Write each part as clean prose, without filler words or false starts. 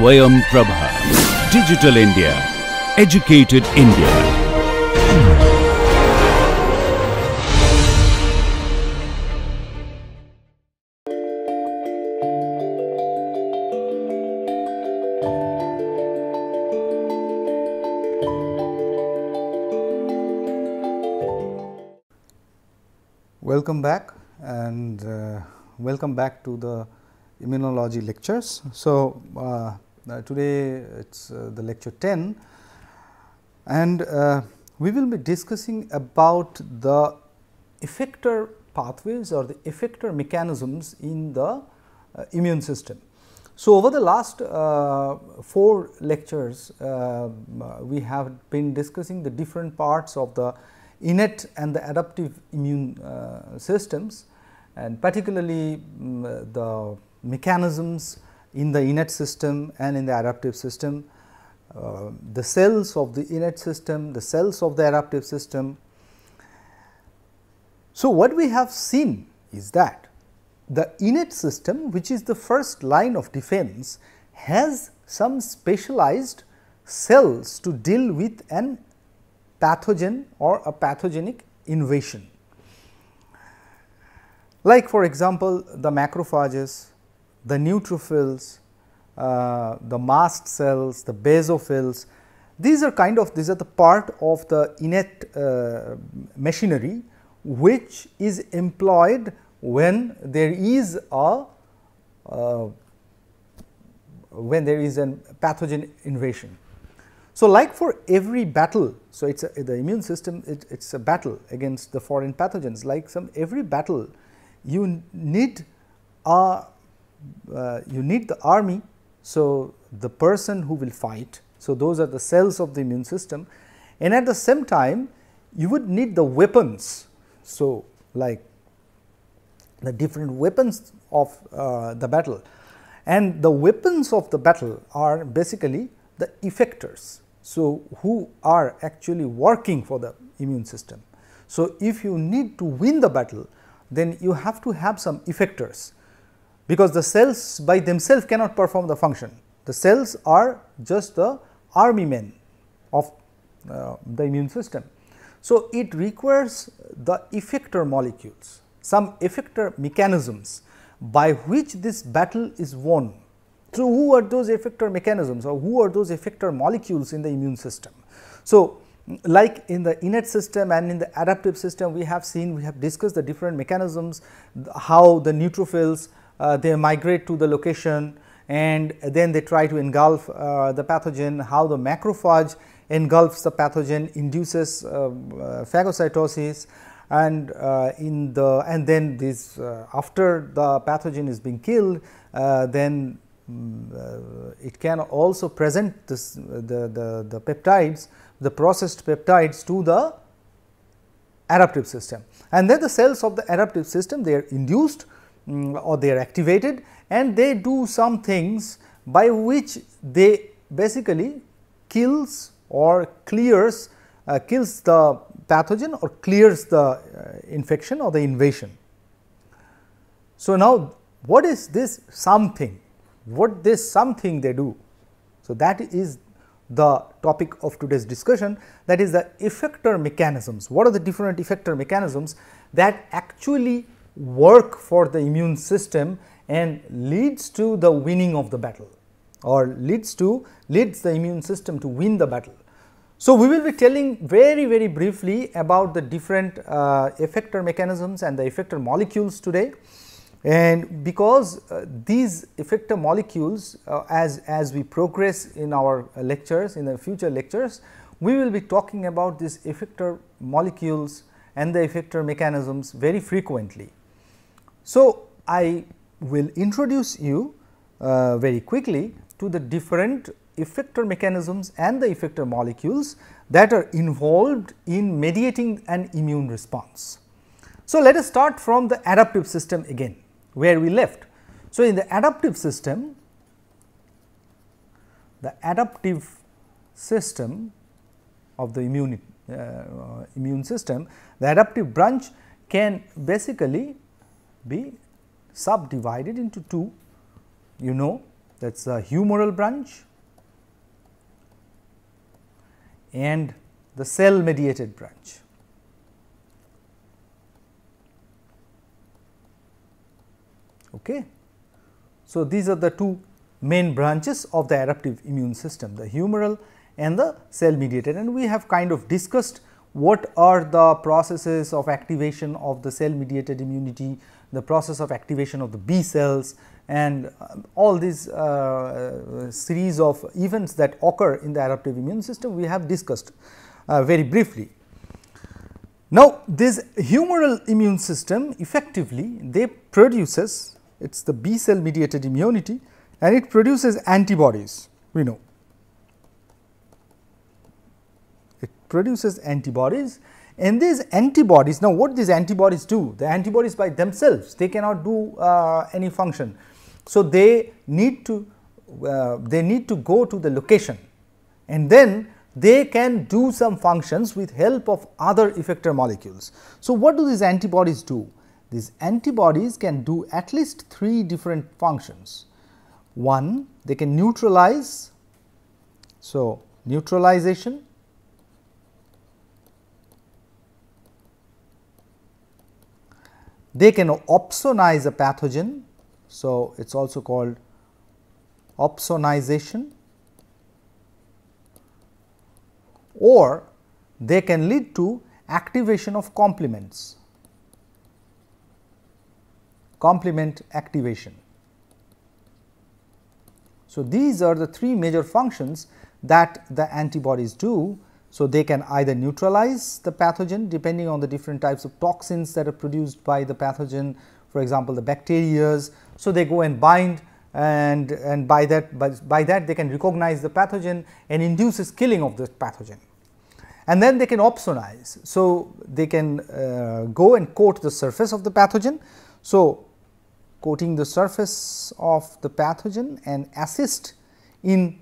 Swayam Prabha. Digital India. Educated India. Welcome back, and welcome back to the immunology lectures. So, today it is the lecture 10, and we will be discussing about the effector pathways or the effector mechanisms in the immune system. So, over the last 4 lectures, we have been discussing the different parts of the innate and the adaptive immune systems, and particularly the mechanisms in the innate system and in the adaptive system, the cells of the innate system, the cells of the adaptive system. So, what we have seen is that the innate system, which is the first line of defense, has some specialized cells to deal with an pathogen or a pathogenic invasion. Like for example, the macrophages, the neutrophils, the mast cells, the basophils, these are the part of the innate machinery which is employed when there is a pathogen invasion. So, like for every battle, so it's the immune system, it's a battle against the foreign pathogens. Like every battle, you need the army. So, the person who will fight. So, those are the cells of the immune system, and at the same time, you would need the weapons. So, like the different weapons of the battle, and the weapons of the battle are basically the effectors. So, who are actually working for the immune system. So, if you need to win the battle, then you have to have some effectors, because the cells by themselves cannot perform the function. The cells are just the army men of the immune system. So, it requires the effector molecules, some effector mechanisms by which this battle is won. So, who are those effector mechanisms, or who are those effector molecules in the immune system? So, like in the innate system and in the adaptive system, we have discussed the different mechanisms, how the neutrophils they migrate to the location and then they try to engulf the pathogen, how the macrophage engulfs the pathogen, induces phagocytosis, and then this after the pathogen is being killed, then it can also present this, the peptides, the processed peptides to the adaptive system, and then the cells of the adaptive system, they are induced or they are activated, and they do some things by which they basically kills or clears, kills the pathogen or clears the infection or the invasion. So, now what is this something? What this something they do? So, that is the topic of today's discussion, that is the effector mechanisms. What are the different effector mechanisms that actually work for the immune system and leads to the winning of the battle, or leads the immune system to win the battle. So, we will be telling very briefly about the different effector mechanisms and the effector molecules today. And because these effector molecules, as we progress in our lectures, in the future lectures, we will be talking about these effector molecules and the effector mechanisms very frequently. So, I will introduce you very quickly to the different effector mechanisms and the effector molecules that are involved in mediating an immune response. So, let us start from the adaptive system again, where we left. So, in the adaptive system, of the immune system, the adaptive branch can basically be subdivided into two. You know, that is the humoral branch and the cell mediated branch. Okay. So, these are the two main branches of the adaptive immune system, the humoral and the cell mediated, and we have kind of discussed what are the processes of activation of the cell mediated immunity, the process of activation of the B cells, and all these series of events that occur in the adaptive immune system we have discussed very briefly. Now, this humoral immune system effectively they produces, it is the B cell mediated immunity, and it produces antibodies. We know it produces antibodies, and these antibodies, now what these antibodies do? The antibodies by themselves they cannot do any function. So, they need to go to the location, and then they can do some functions with help of other effector molecules. So, what do these antibodies do? These antibodies can do at least 3 different functions. One, they can neutralize, so neutralization. They can opsonize a pathogen, so it is also called opsonization, or they can lead to activation of complements, complement activation. So, these are the 3 major functions that the antibodies do. So, they can either neutralize the pathogen depending on the different types of toxins that are produced by the pathogen, for example, the bacteria. So, they go and bind and by that they can recognize the pathogen and induces killing of the pathogen. And then they can opsonize. So, they can go and coat the surface of the pathogen. So, coating the surface of the pathogen and assist in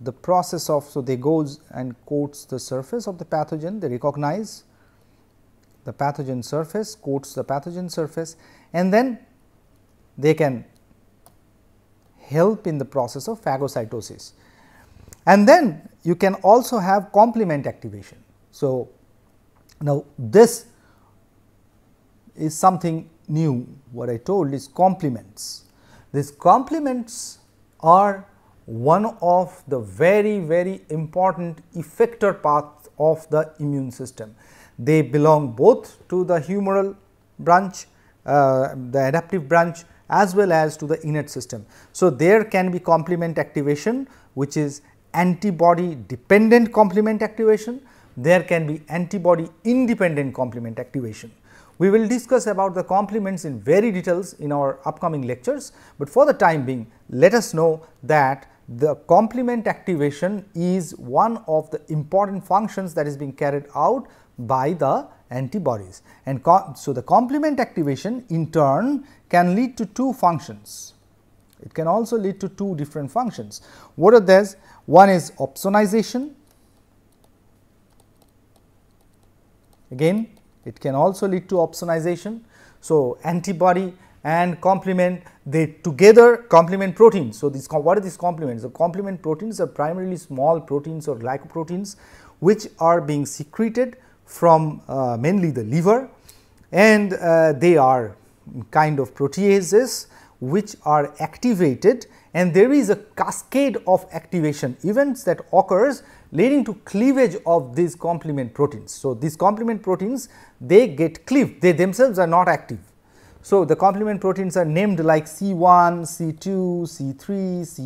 the process of, so they goes and coats the surface of the pathogen, they recognize the pathogen surface, coats the pathogen surface, and then they can help in the process of phagocytosis. And then you can also have complement activation. So, now this is something new, what I told is complements. These complements are one of the very important effector path of the immune system. They belong both to the humoral branch, the adaptive branch, as well as to the innate system. So, there can be complement activation which is antibody dependent complement activation, there can be antibody independent complement activation. We will discuss about the complements in very details in our upcoming lectures, but for the time being let us know that the complement activation is one of the important functions that is being carried out by the antibodies. And so, the complement activation in turn can lead to 2 functions, it can also lead to 2 different functions. What are these? One is opsonization, again it can also lead to opsonization. So, antibody and complement they together complement proteins. So, these what are these complements? The complement proteins are primarily small proteins or glycoproteins which are being secreted from mainly the liver, and they are kind of proteases which are activated, and there is a cascade of activation events that occurs leading to cleavage of these complement proteins. So, these complement proteins they get cleaved, they themselves are not active. So, the complement proteins are named like C1, C2, C3,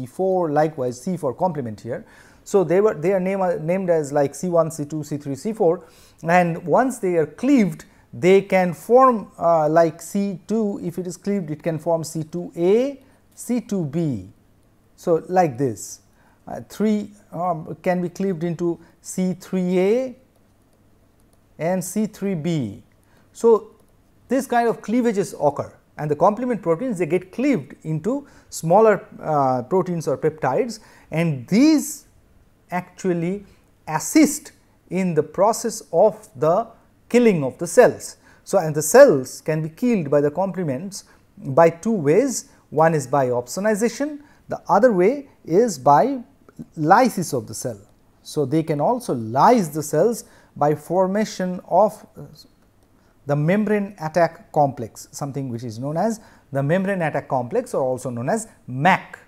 C4, likewise C for complement here. So, they are named as like C1, C2, C3, C4, and once they are cleaved they can form like C2, if it is cleaved it can form C2A, C2B. So, like this 3 can be cleaved into C3A and C3B. So, this kind of cleavages occur, and the complement proteins they get cleaved into smaller proteins or peptides, and these actually assist in the process of the killing of the cells. So, and the cells can be killed by the complements by 2 ways. One is by opsonization, the other way is by lysis of the cell. So, they can also lyse the cells by formation of the membrane attack complex, something which is known as the membrane attack complex or also known as MAC.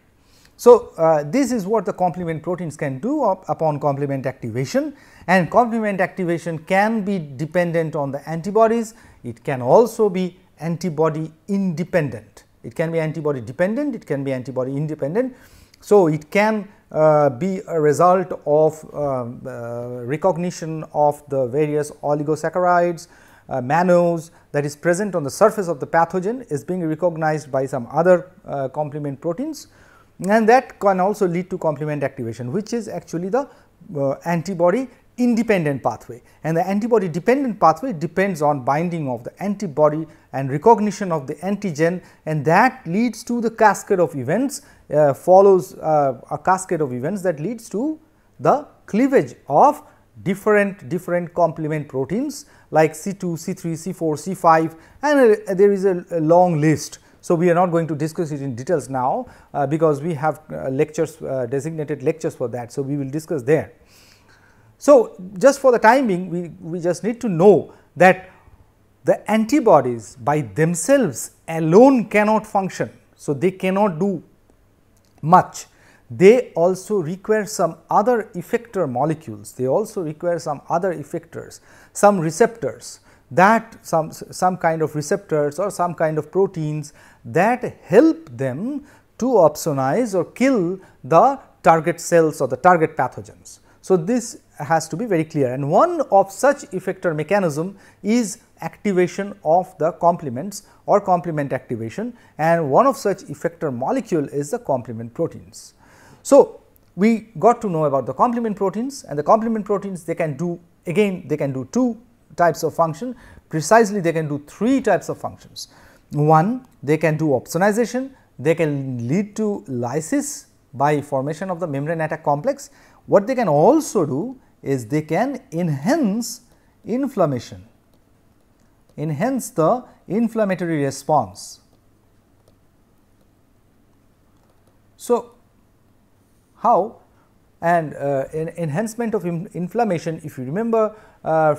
So, this is what the complement proteins can do upon complement activation, and complement activation can be dependent on the antibodies. It can also be antibody independent. It can be antibody dependent, it can be antibody independent. So, it can be a result of recognition of the various oligosaccharides, mannose that is present on the surface of the pathogen is being recognized by some other complement proteins, and that can also lead to complement activation, which is actually the antibody independent pathway. And the antibody dependent pathway depends on binding of the antibody and recognition of the antigen, and that leads to the cascade of events, follows a cascade of events that leads to the cleavage of different complement proteins like C2, C3, C4, C5, and there is a long list. So, we are not going to discuss it in details now because we have lectures, designated lectures for that. So, we will discuss there. So, just for the time being, we just need to know that the antibodies by themselves alone cannot function. So, they cannot do much. They also require some other effector molecules, they also require some other effectors, some receptors, that some kind of receptors or some kind of proteins that help them to opsonize or kill the target cells or the target pathogens. So, this has to be very clear, and one of such effector mechanism is activation of the complements or complement activation, and one of such effector molecule is the complement proteins. So, we got to know about the complement proteins, and the complement proteins they can do two types of function. Precisely, they can do three types of functions. One, they can do opsonization, they can lead to lysis by formation of the membrane attack complex. What they can also do is they can enhance inflammation, enhance the inflammatory response. So, how? And enhancement of inflammation, if you remember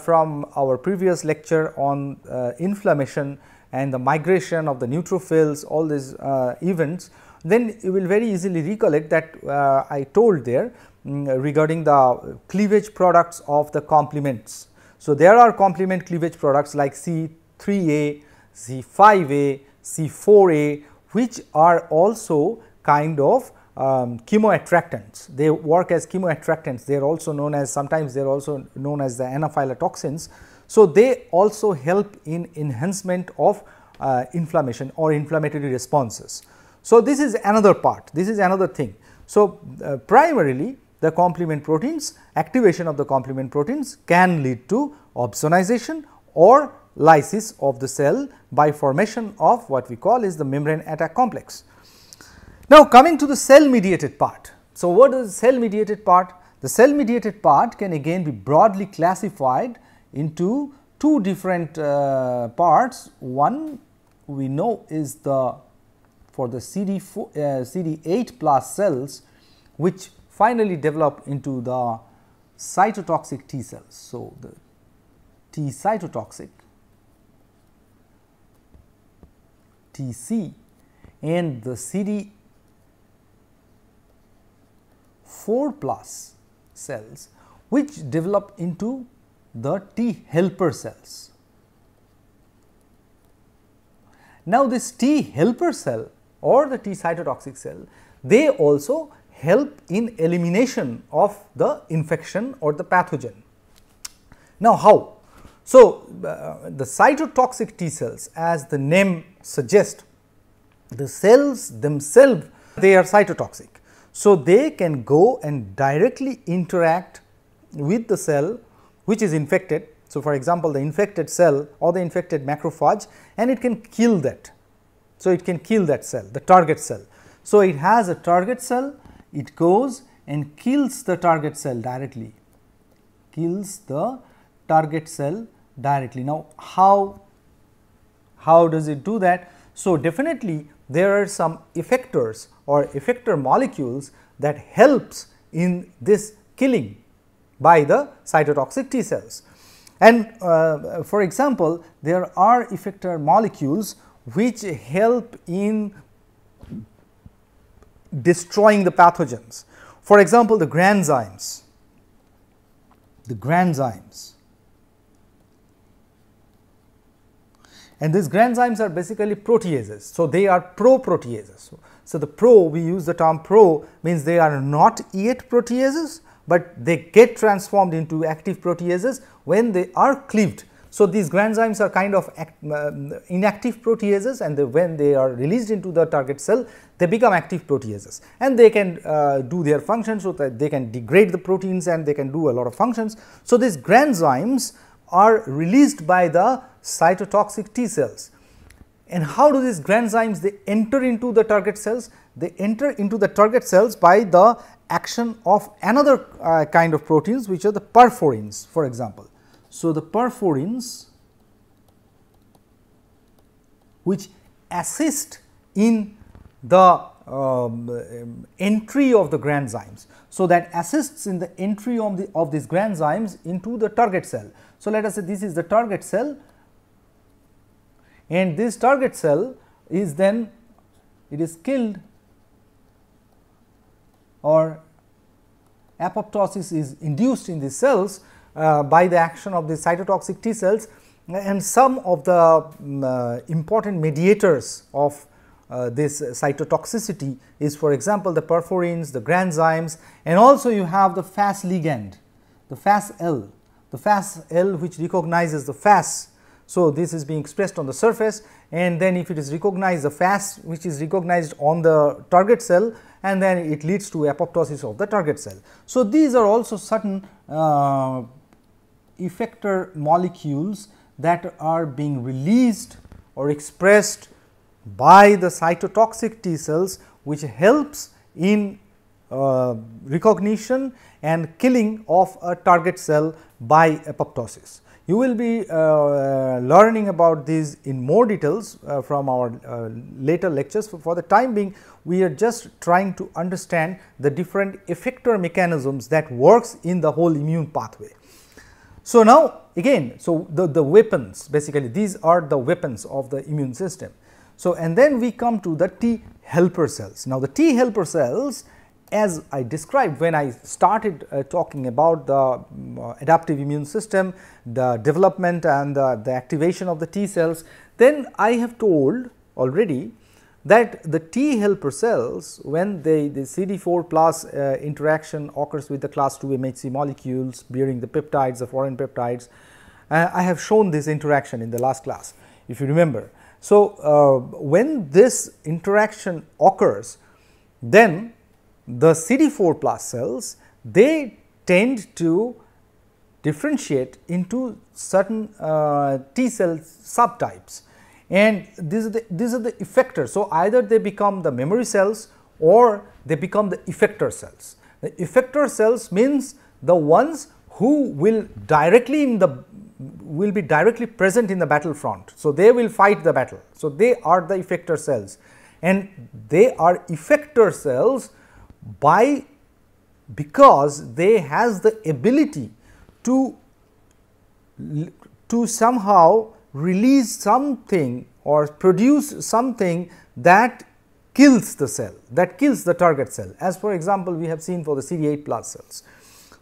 from our previous lecture on inflammation and the migration of the neutrophils, all these events, then you will very easily recollect that I told there regarding the cleavage products of the complements. So, there are complement cleavage products like C3A, C5A, C4A, which are also kind of chemoattractants. They work as chemoattractants. They are also known as, sometimes they are also known as the anaphylotoxins. So, they also help in enhancement of inflammation or inflammatory responses. So, this is another part, this is another thing. So, primarily the complement proteins, activation of the complement proteins can lead to opsonization or lysis of the cell by formation of what we call is the membrane attack complex. Now, coming to the cell mediated part. So, what is the cell mediated part? The cell mediated part can again be broadly classified into two different parts. One we know is the for the CD8 plus cells, which finally develop into the cytotoxic T cells. So, the T cytotoxic, TC, and the CD4 plus cells, which develop into the T helper cells. Now, this T helper cell or the T cytotoxic cell, they also help in elimination of the infection or the pathogen. Now, how? So, the cytotoxic T cells, as the name suggests, the cells themselves, they are cytotoxic. So, they can go and directly interact with the cell which is infected. So, for example, the infected cell or the infected macrophage, and it can kill that. So, it can kill that cell, the target cell. So, it has a target cell, it goes and kills the target cell directly, kills the target cell directly. Now, how does it do that? So definitely there are some effectors or effector molecules that helps in this killing by the cytotoxic T cells. And for example, there are effector molecules which help in destroying the pathogens. For example, the granzymes. And these granzymes are basically proteases. So, they are pro-proteases. So, the pro, we use the term pro, means they are not yet proteases, but they get transformed into active proteases when they are cleaved. So, these granzymes are kind of inactive proteases, and when they are released into the target cell, they become active proteases, and they can do their functions. So, that they can degrade the proteins and they can do a lot of functions. So, these granzymes are released by the cytotoxic T cells. And how do these granzymes, they enter into the target cells? They enter into the target cells by the action of another kind of proteins, which are the perforins, for example. So, the perforins which assist in the entry of the granzymes. So, that assists in the entry of, these granzymes into the target cell. So, let us say this is the target cell, and this target cell is then, it is killed or apoptosis is induced in these cells by the action of the cytotoxic T cells, and some of the important mediators of this cytotoxicity is, for example, the perforins, the granzymes, and also you have the Fas ligand, the Fas-L, which recognizes the Fas. So, this is being expressed on the surface, and then if it is recognized, the Fas which is recognized on the target cell, and then it leads to apoptosis of the target cell. So, these are also certain effector molecules that are being released or expressed by the cytotoxic T cells, which helps in recognition and killing of a target cell by apoptosis. You will be learning about these in more details from our later lectures. For the time being, we are just trying to understand the different effector mechanisms that works in the whole immune pathway. So, now again, so the weapons, basically these are the weapons of the immune system. So, and then we come to the T helper cells. Now, the T helper cells, as I described when I started talking about the adaptive immune system, the development and the activation of the T cells, then I have told already that the T helper cells, when the CD4 plus interaction occurs with the class 2 MHC molecules bearing the peptides, the foreign peptides, I have shown this interaction in the last class, if you remember. So, when this interaction occurs, then the CD4 plus cells, they tend to differentiate into certain T cell subtypes, and these are the effectors. So, either they become the memory cells or they become the effector cells. The effector cells means the ones who will directly be directly present in the battlefront. So, they will fight the battle. So, they are the effector cells, and they are effector cells because they has the ability to somehow release something or produce something that kills the cell, that kills the target cell, as for example we have seen for the CD8 plus cells.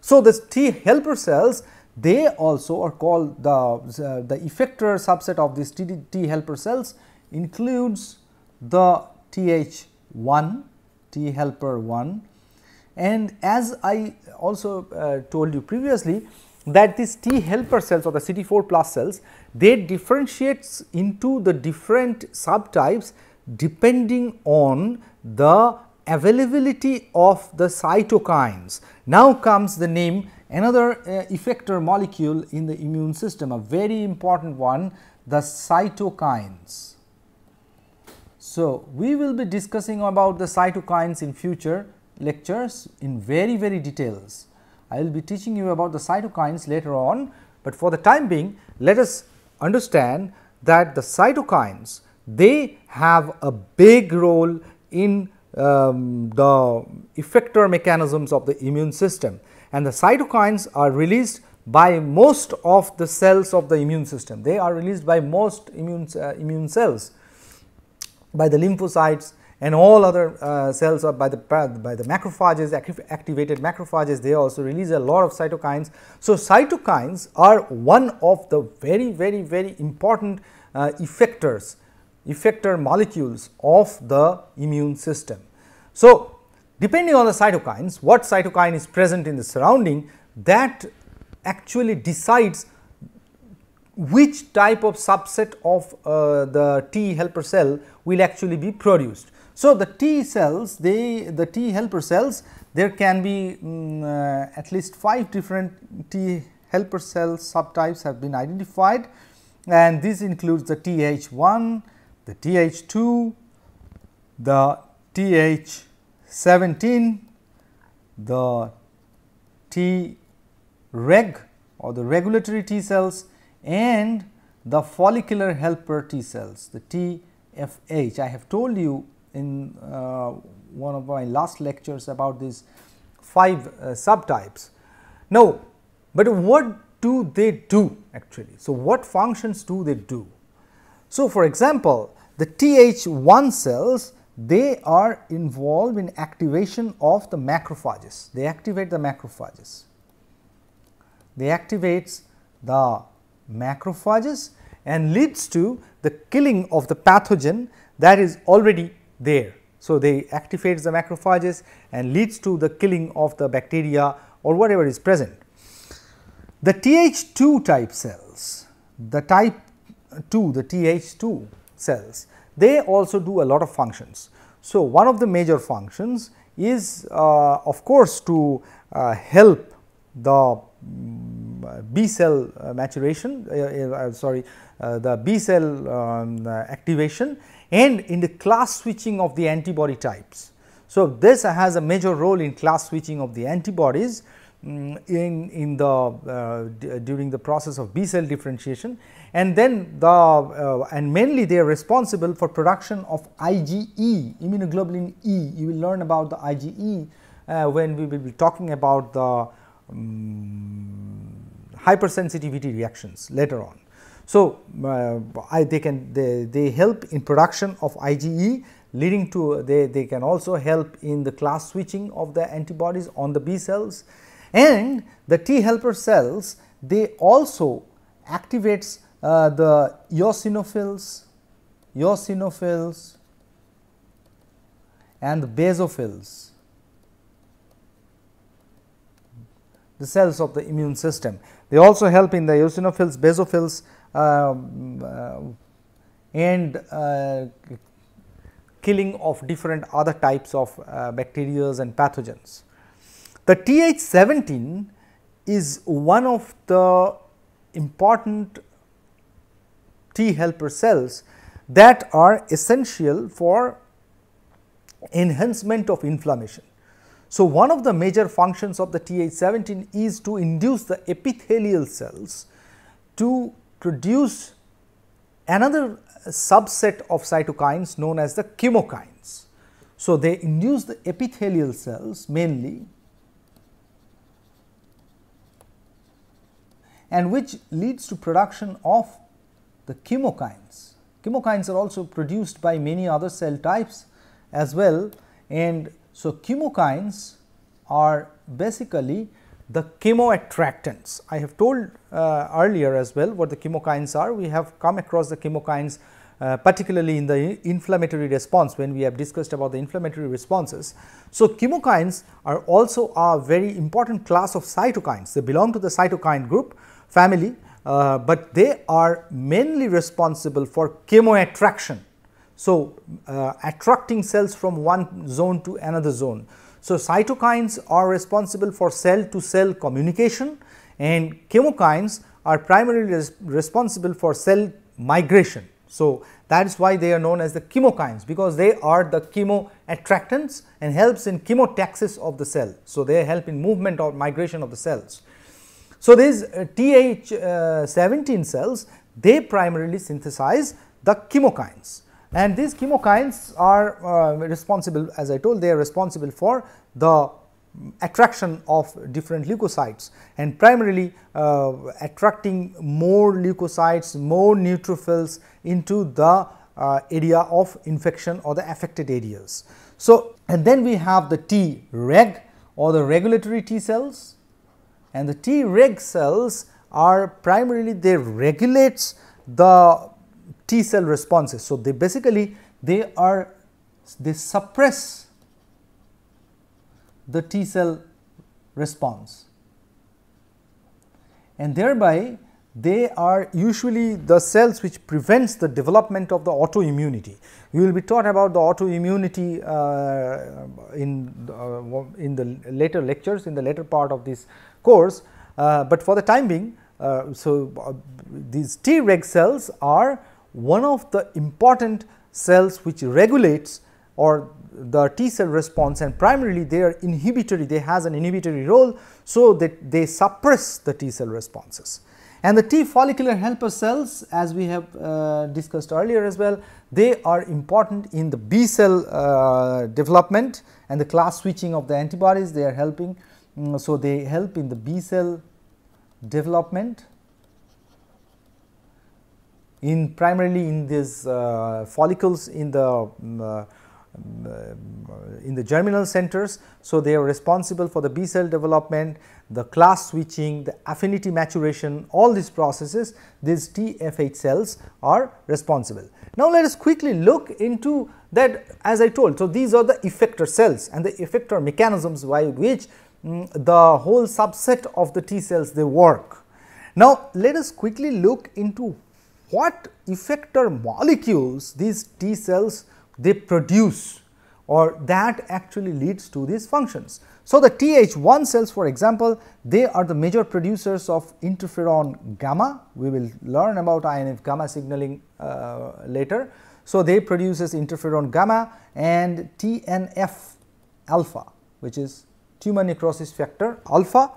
So, the T helper cells, they also are called the effector subset of these T helper cells includes the TH1, T helper 1, and as I also told you previously that these T helper cells or the CD4 plus cells, they differentiates into the different subtypes depending on the availability of the cytokines. Now comes the name, another effector molecule in the immune system, a very important one, the cytokines. So, we will be discussing about the cytokines in future lectures in very details. I will be teaching you about the cytokines later on, but for the time being, let us understand that the cytokines, they have a big role in the effector mechanisms of the immune system, and the cytokines are released by most of the cells of the immune system. They are released by most immune cells, by the lymphocytes and all other cells, or by the macrophages, activated macrophages. They also release a lot of cytokines. So, cytokines are one of the very, very, very important effector molecules of the immune system. So, depending on the cytokines, what cytokine is present in the surrounding, that actually decides which type of subset of the T helper cell will actually be produced. So, the T cells, the T helper cells, there can be at least 5 different T helper cell subtypes have been identified, and this includes the Th1, the Th2, the Th17, the Treg or the regulatory T cells, and the follicular helper T cells, the TFH. I have told you in one of my last lectures about these 5 subtypes. Now, but what do they do actually? So, what functions do they do? So, for example, the Th1 cells, they are involved in activation of the macrophages. They activate the macrophages. They activate the macrophages and leads to the killing of the pathogen that is already there. So, they activate the macrophages and leads to the killing of the bacteria or whatever is present. The Th2 type cells, the Th2 cells, they also do a lot of functions. So, one of the major functions is of course to help the B cell maturation, the B cell activation, and in the class switching of the antibody types. So, this has a major role in class switching of the antibodies during the process of B cell differentiation, and then the and mainly they are responsible for production of IgE, immunoglobulin E. You will learn about the IgE when we will be talking about the hypersensitivity reactions later on. So, they help in production of IgE, leading to they can also help in the class switching of the antibodies on the B cells. And the T helper cells, they also activates the eosinophils and the basophils, the cells of the immune system. They also help in the eosinophils, basophils and killing of different other types of bacteria and pathogens. The Th17 is one of the important T helper cells that are essential for enhancement of inflammation. So, one of the major functions of the Th17 is to induce the epithelial cells to produce another subset of cytokines known as the chemokines. So, they induce the epithelial cells mainly, and which leads to production of the chemokines. Chemokines are also produced by many other cell types as well, and so chemokines are basically the chemoattractants. I have told earlier as well what the chemokines are. We have come across the chemokines particularly in the inflammatory response when we have discussed about the inflammatory responses. So, chemokines are also a very important class of cytokines. They belong to the cytokine group family, but they are mainly responsible for chemoattraction. So, attracting cells from one zone to another zone. So, cytokines are responsible for cell to cell communication, and chemokines are primarily responsible for cell migration. So, that is why they are known as the chemokines, because they are the chemoattractants and helps in chemotaxis of the cell. So, they help in movement or migration of the cells. So, these Th17 cells, they primarily synthesize the chemokines. And these chemokines are responsible, as I told, they are responsible for the attraction of different leukocytes, and primarily attracting more leukocytes, more neutrophils into the area of infection or the affected areas. So, and then we have the Treg or the regulatory T cells, and the Treg cells are primarily, they regulates the T cell responses. So, they basically they suppress the T cell response, and thereby they are usually the cells which prevents the development of the autoimmunity. We will be taught about the autoimmunity in the later lectures, in the later part of this course, but for the time being, these Treg cells are one of the important cells which regulates or the T cell response, and primarily they are inhibitory, they has an inhibitory role. So, that they suppress the T cell responses. And the T follicular helper cells, as we have discussed earlier as well, they are important in the B cell development and the class switching of the antibodies, they are helping. So, they help in the B cell development in primarily in these follicles in the germinal centers. So, they are responsible for the B cell development, the class switching, the affinity maturation, all these processes, these TFH cells are responsible. Now, let us quickly look into that, as I told. So, these are the effector cells and the effector mechanisms by which the whole subset of the T cells they work. Now, let us quickly look into what effector molecules these T cells they produce, or that actually leads to these functions. So, the Th1 cells, for example, they are the major producers of interferon gamma. We will learn about INF gamma signaling later. So, they produces interferon gamma and TNF alpha, which is tumor necrosis factor alpha.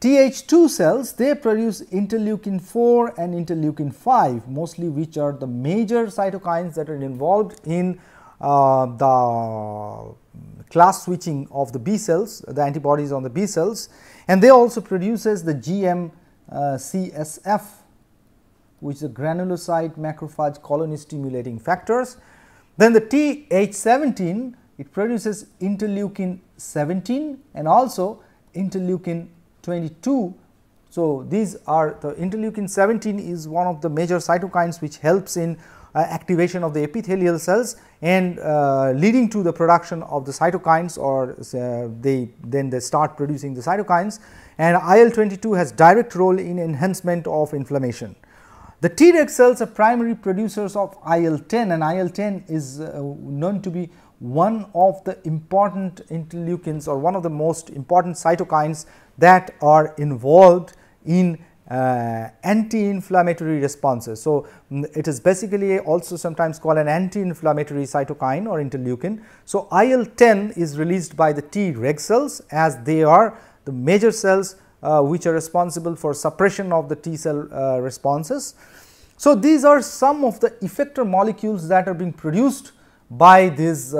Th2 cells, they produce interleukin 4 and interleukin 5, mostly which are the major cytokines that are involved in the class switching of the B cells, the antibodies on the B cells, and they also produces the GM-CSF, which is a granulocyte macrophage colony stimulating factors. Then the Th17, it produces interleukin 17 and also interleukin 22. So, these are the interleukin 17 is one of the major cytokines which helps in activation of the epithelial cells and leading to the production of the cytokines, or they start producing the cytokines, and IL-22 has direct role in enhancement of inflammation. The Treg cells are primary producers of IL-10, and IL-10 is known to be one of the important interleukins, or one of the most important cytokines that are involved in anti-inflammatory responses. So, it is basically also sometimes called an anti-inflammatory cytokine or interleukin. So, IL-10 is released by the Treg cells, as they are the major cells which are responsible for suppression of the T cell responses. So, these are some of the effector molecules that are being produced by these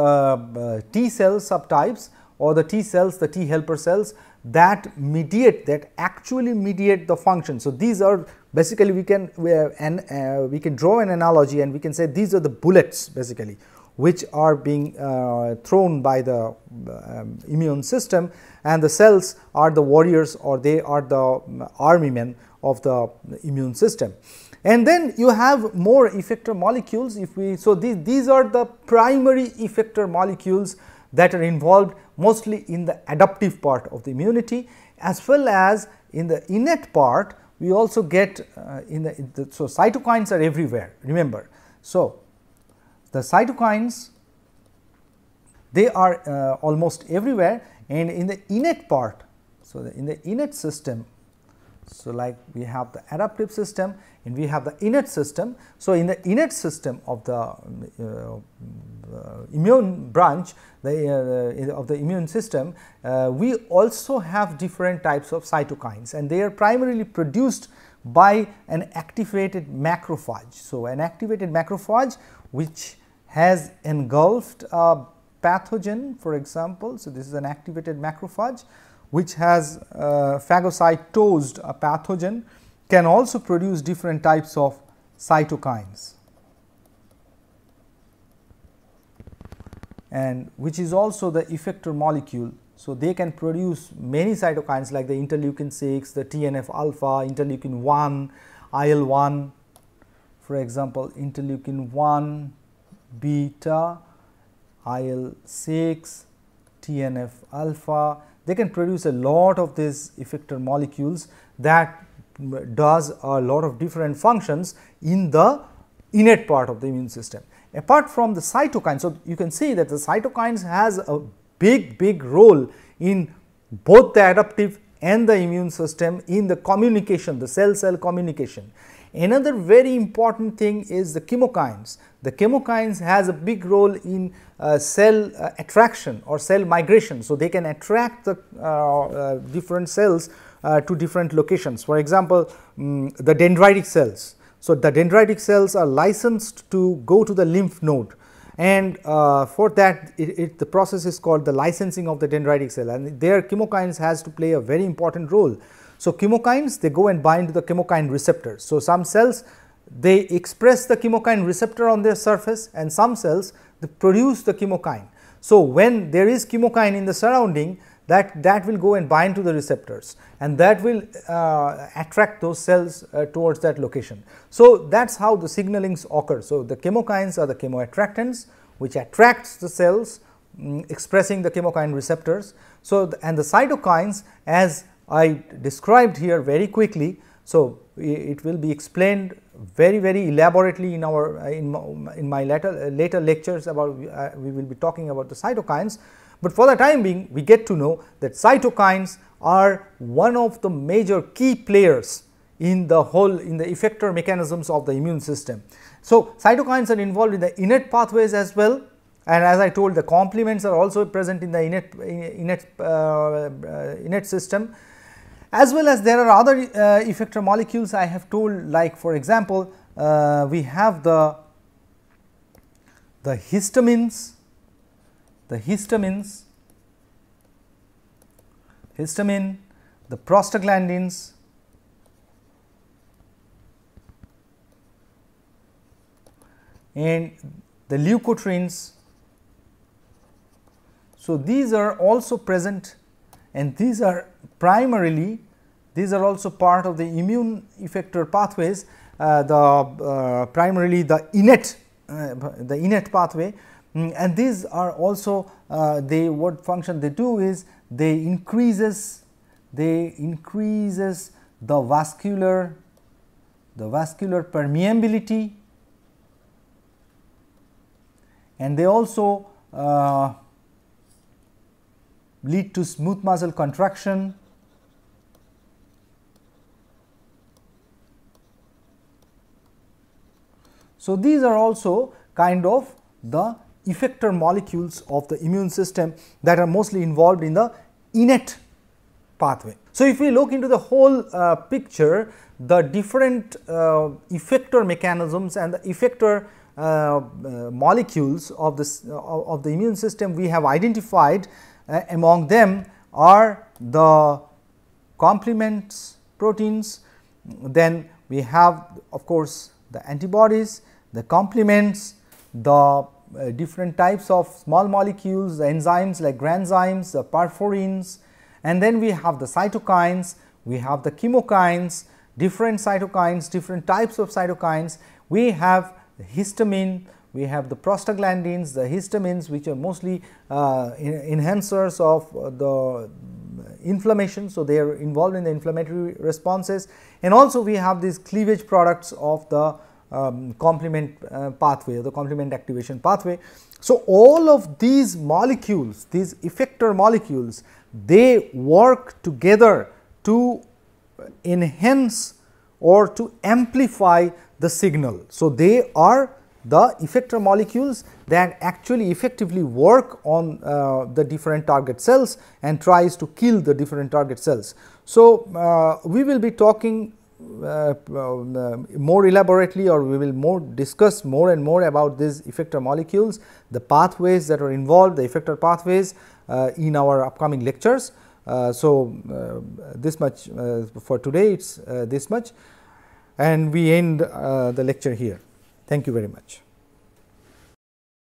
T cell subtypes, or the T cells, the T helper cells that mediate, that actually mediate the function. So, these are basically we can draw an analogy, and we can say these are the bullets basically which are being thrown by the immune system, and the cells are the warriors, or they are the army men of the immune system. And then you have more effector molecules. If we, so these are the primary effector molecules that are involved mostly in the adaptive part of the immunity, as well as in the innate part. We also get so cytokines are everywhere, remember. So, the cytokines, they are almost everywhere, and in the innate part, so in the innate system. So, like we have the adaptive system and we have the innate system. So, in the innate system of the immune branch of the immune system, we also have different types of cytokines, and they are primarily produced by an activated macrophage. So, an activated macrophage which has engulfed a pathogen, for example. So, this is an activated macrophage which has phagocytosed a pathogen, can also produce different types of cytokines, and which is also the effector molecule. So, they can produce many cytokines like the interleukin 6, the TNF alpha, interleukin 1, IL-1, for example, interleukin 1 beta, IL-6, TNF alpha. They can produce a lot of these effector molecules that does a lot of different functions in the innate part of the immune system. Apart from the cytokines, so you can see that the cytokines has a big role in both the adaptive and the immune system in the communication, the cell-cell communication. Another very important thing is the chemokines. The chemokines has a big role in cell attraction or cell migration. So, they can attract the different cells to different locations. For example, the dendritic cells. So, the dendritic cells are licensed to go to the lymph node, and for that the process is called the licensing of the dendritic cell, and their chemokines has to play a very important role. So, chemokines, they go and bind to the chemokine receptors. So, some cells they express the chemokine receptor on their surface, and some cells they produce the chemokine. So, when there is chemokine in the surrounding, that will go and bind to the receptors, and that will attract those cells towards that location. So, that is how the signalings occur. So, the chemokines are the chemoattractants which attracts the cells expressing the chemokine receptors. So, and the cytokines, as I described here very quickly. So, it will be explained very elaborately in our in my later lectures about we will be talking about the cytokines. But for the time being, we get to know that cytokines are one of the major key players in the whole in the effector mechanisms of the immune system. So, cytokines are involved in the innate pathways as well, and as I told, the complements are also present in the innate system, as well as there are other effector molecules I have told, like for example, we have the histamines. The histamines, histamine, the prostaglandins, and the leukotrienes. So, these are also present, and these are primarily, these are also part of the immune effector pathways, primarily the innate pathway. And these are also what function they do is they increases the vascular permeability, and they also lead to smooth muscle contraction, so these are also kind of the effector molecules of the immune system that are mostly involved in the innate pathway. So, if we look into the whole picture, the different effector mechanisms and the effector molecules of this of the immune system we have identified. Among them are the complement proteins, then we have of course the antibodies, the complements, the different types of small molecules, the enzymes like granzymes, the perforins, and then we have the cytokines, we have the chemokines, different cytokines, different types of cytokines. We have the histamine, we have the prostaglandins, the histamines, which are mostly enhancers of the inflammation. So, they are involved in the inflammatory responses, and also we have these cleavage products of the complement pathway, the complement activation pathway. So, all of these molecules, these effector molecules, they work together to enhance or to amplify the signal. So, they are the effector molecules that actually effectively work on the different target cells and tries to kill the different target cells. So, we will be talking more elaborately, or we will discuss more and more about these effector molecules, the pathways that are involved, the effector pathways in our upcoming lectures. This much for today, it is this much, and we end the lecture here. Thank you very much.